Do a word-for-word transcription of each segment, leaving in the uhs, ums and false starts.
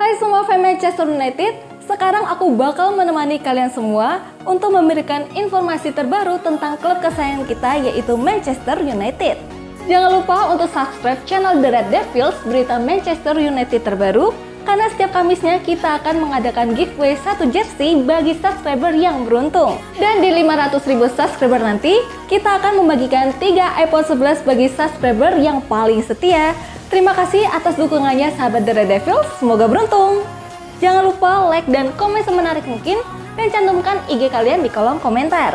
Hai semua fan Manchester United, sekarang aku bakal menemani kalian semua untuk memberikan informasi terbaru tentang klub kesayangan kita, yaitu Manchester United. Jangan lupa untuk subscribe channel The Red Devils, berita Manchester United terbaru, karena setiap Kamisnya kita akan mengadakan giveaway satu jersey bagi subscriber yang beruntung. Dan di lima ratus ribu subscriber nanti, kita akan membagikan tiga iPhone sebelas bagi subscriber yang paling setia. Terima kasih atas dukungannya sahabat The Red Devils, semoga beruntung. Jangan lupa like dan komen semenarik mungkin, dan cantumkan I G kalian di kolom komentar.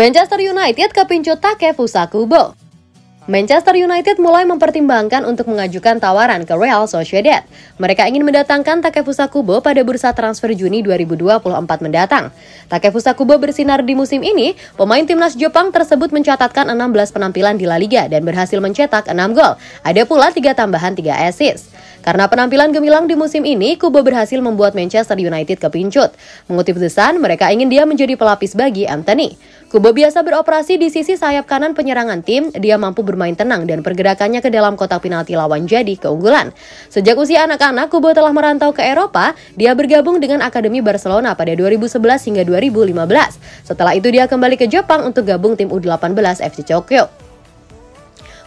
Manchester United kepincut Takefusa Kubo. Manchester United mulai mempertimbangkan untuk mengajukan tawaran ke Real Sociedad. Mereka ingin mendatangkan Takefusa Kubo pada bursa transfer Juni dua ribu dua puluh empat mendatang. Takefusa Kubo bersinar di musim ini. Pemain timnas Jepang tersebut mencatatkan enam belas penampilan di La Liga dan berhasil mencetak enam gol. Ada pula tiga tambahan tiga assist. Karena penampilan gemilang di musim ini, Kubo berhasil membuat Manchester United kepincut. Mengutip The Sun, mereka ingin dia menjadi pelapis bagi Anthony. Kubo biasa beroperasi di sisi sayap kanan penyerangan tim, dia mampu bermain tenang dan pergerakannya ke dalam kotak penalti lawan jadi keunggulan. Sejak usia anak-anak, Kubo telah merantau ke Eropa, dia bergabung dengan Akademi Barcelona pada dua ribu sebelas hingga dua ribu lima belas. Setelah itu dia kembali ke Jepang untuk gabung tim U delapan belas F C Tokyo.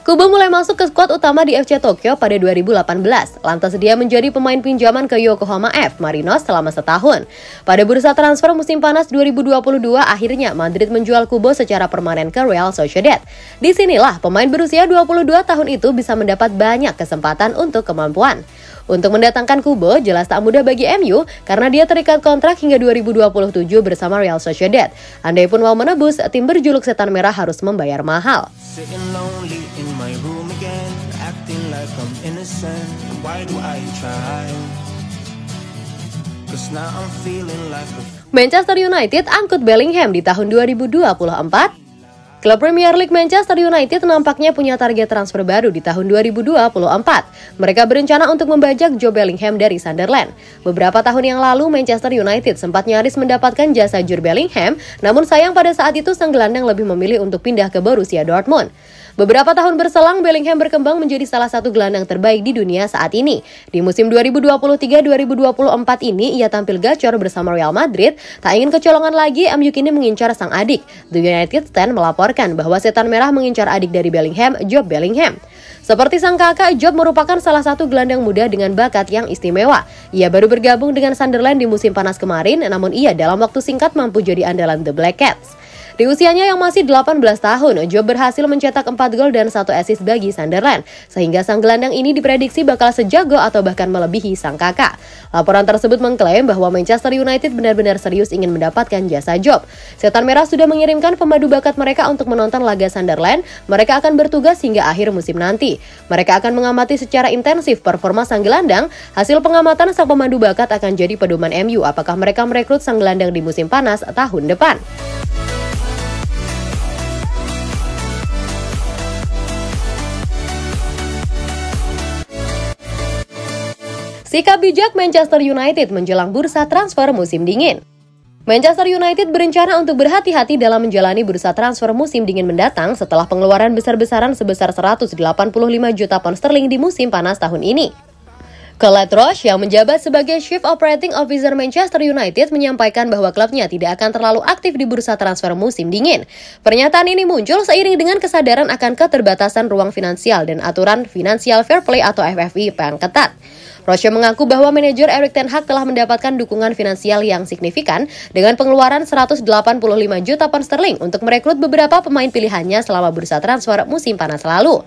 Kubo mulai masuk ke skuad utama di F C Tokyo pada dua ribu delapan belas, lantas dia menjadi pemain pinjaman ke Yokohama F Marinos selama setahun. Pada bursa transfer musim panas dua ribu dua puluh dua, akhirnya Madrid menjual Kubo secara permanen ke Real Sociedad. Disinilah pemain berusia dua puluh dua tahun itu bisa mendapat banyak kesempatan untuk kemampuan. Untuk mendatangkan Kubo jelas tak mudah bagi M U karena dia terikat kontrak hingga dua ribu dua puluh tujuh bersama Real Sociedad. Andai pun mau menebus, tim berjuluk setan merah harus membayar mahal. Manchester United angkut Bellingham di tahun dua ribu dua puluh empat. Klub Premier League Manchester United nampaknya punya target transfer baru di tahun dua ribu dua puluh empat. Mereka berencana untuk membajak Jobe Bellingham dari Sunderland. Beberapa tahun yang lalu, Manchester United sempat nyaris mendapatkan jasa Jude Bellingham, namun sayang pada saat itu sang gelandang lebih memilih untuk pindah ke Borussia Dortmund. Beberapa tahun berselang, Bellingham berkembang menjadi salah satu gelandang terbaik di dunia saat ini. Di musim dua ribu dua puluh tiga dua ribu dua puluh empat ini, ia tampil gacor bersama Real Madrid. Tak ingin kecolongan lagi, M U kini mengincar sang adik. The United Stand melaporkan bahwa setan merah mengincar adik dari Bellingham, Jobe Bellingham. Seperti sang kakak, Jobe merupakan salah satu gelandang muda dengan bakat yang istimewa. Ia baru bergabung dengan Sunderland di musim panas kemarin, namun ia dalam waktu singkat mampu jadi andalan The Black Cats. Di usianya yang masih delapan belas tahun, Jobe berhasil mencetak empat gol dan satu assist bagi Sunderland, sehingga sang gelandang ini diprediksi bakal sejago atau bahkan melebihi sang kakak. Laporan tersebut mengklaim bahwa Manchester United benar-benar serius ingin mendapatkan jasa Jobe. Setan Merah sudah mengirimkan pemadu bakat mereka untuk menonton laga Sunderland, mereka akan bertugas hingga akhir musim nanti. Mereka akan mengamati secara intensif performa sang gelandang, hasil pengamatan sang pemadu bakat akan jadi pedoman M U apakah mereka merekrut sang gelandang di musim panas tahun depan. Sikap bijak Manchester United menjelang bursa transfer musim dingin. Manchester United berencana untuk berhati-hati dalam menjalani bursa transfer musim dingin mendatang setelah pengeluaran besar-besaran sebesar seratus delapan puluh lima juta pound sterling di musim panas tahun ini. Collette Roche yang menjabat sebagai Chief Operating Officer Manchester United menyampaikan bahwa klubnya tidak akan terlalu aktif di bursa transfer musim dingin. Pernyataan ini muncul seiring dengan kesadaran akan keterbatasan ruang finansial dan aturan Financial Fair Play atau F F P yang ketat. Roche mengaku bahwa manajer Eric Ten Hag telah mendapatkan dukungan finansial yang signifikan dengan pengeluaran seratus delapan puluh lima juta pound sterling untuk merekrut beberapa pemain pilihannya selama bursa transfer musim panas lalu.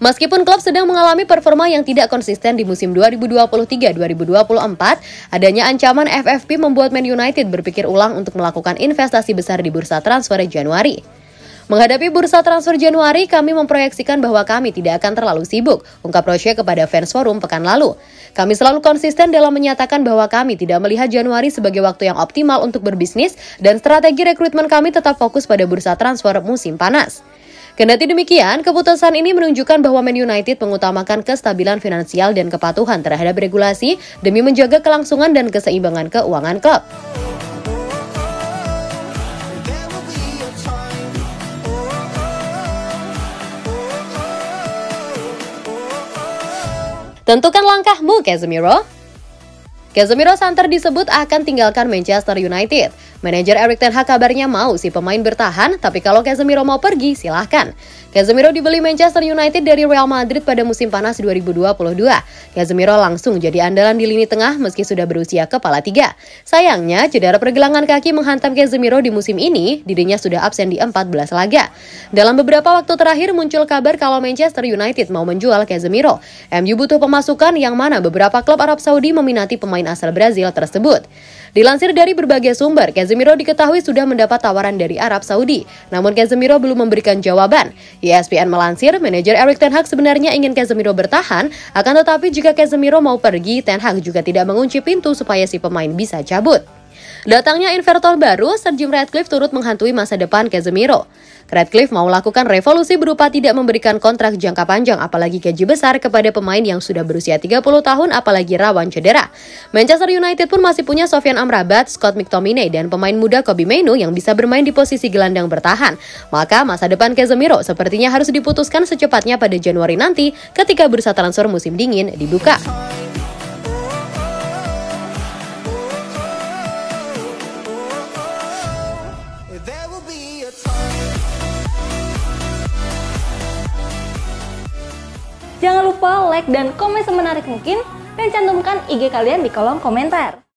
Meskipun klub sedang mengalami performa yang tidak konsisten di musim dua ribu dua puluh tiga dua ribu dua puluh empat, adanya ancaman F F P membuat Man United berpikir ulang untuk melakukan investasi besar di bursa transfer Januari. Menghadapi bursa transfer Januari, kami memproyeksikan bahwa kami tidak akan terlalu sibuk, ungkap Roche kepada fans forum pekan lalu. Kami selalu konsisten dalam menyatakan bahwa kami tidak melihat Januari sebagai waktu yang optimal untuk berbisnis dan strategi rekrutmen kami tetap fokus pada bursa transfer musim panas. Kendati demikian, keputusan ini menunjukkan bahwa Man United mengutamakan kestabilan finansial dan kepatuhan terhadap regulasi demi menjaga kelangsungan dan keseimbangan keuangan klub. Tentukan langkahmu, Casemiro. Casemiro santer disebut akan tinggalkan Manchester United. Manajer Eric Ten Hag kabarnya mau si pemain bertahan, tapi kalau Casemiro mau pergi, silahkan. Casemiro dibeli Manchester United dari Real Madrid pada musim panas dua ribu dua puluh dua. Casemiro langsung jadi andalan di lini tengah meski sudah berusia kepala tiga. Sayangnya, cedera pergelangan kaki menghantam Casemiro di musim ini, dirinya sudah absen di empat belas laga. Dalam beberapa waktu terakhir muncul kabar kalau Manchester United mau menjual Casemiro. M U butuh pemain masukan yang mana beberapa klub Arab Saudi meminati pemain asal Brazil tersebut. Dilansir dari berbagai sumber, Casemiro diketahui sudah mendapat tawaran dari Arab Saudi. Namun Casemiro belum memberikan jawaban. E S P N melansir, manajer Eric Ten Hag sebenarnya ingin Casemiro bertahan, akan tetapi jika Casemiro mau pergi, Ten Hag juga tidak mengunci pintu supaya si pemain bisa cabut. Datangnya invertor baru, Sir Jim Radcliffe turut menghantui masa depan Casemiro. Radcliffe mau lakukan revolusi berupa tidak memberikan kontrak jangka panjang apalagi gaji besar kepada pemain yang sudah berusia tiga puluh tahun apalagi rawan cedera. Manchester United pun masih punya Sofian Amrabat, Scott McTominay, dan pemain muda Kobbie Mainoo yang bisa bermain di posisi gelandang bertahan. Maka masa depan Casemiro sepertinya harus diputuskan secepatnya pada Januari nanti ketika bursa transfer musim dingin dibuka. Jangan lupa like dan komen semenarik mungkin, dan cantumkan I G kalian di kolom komentar.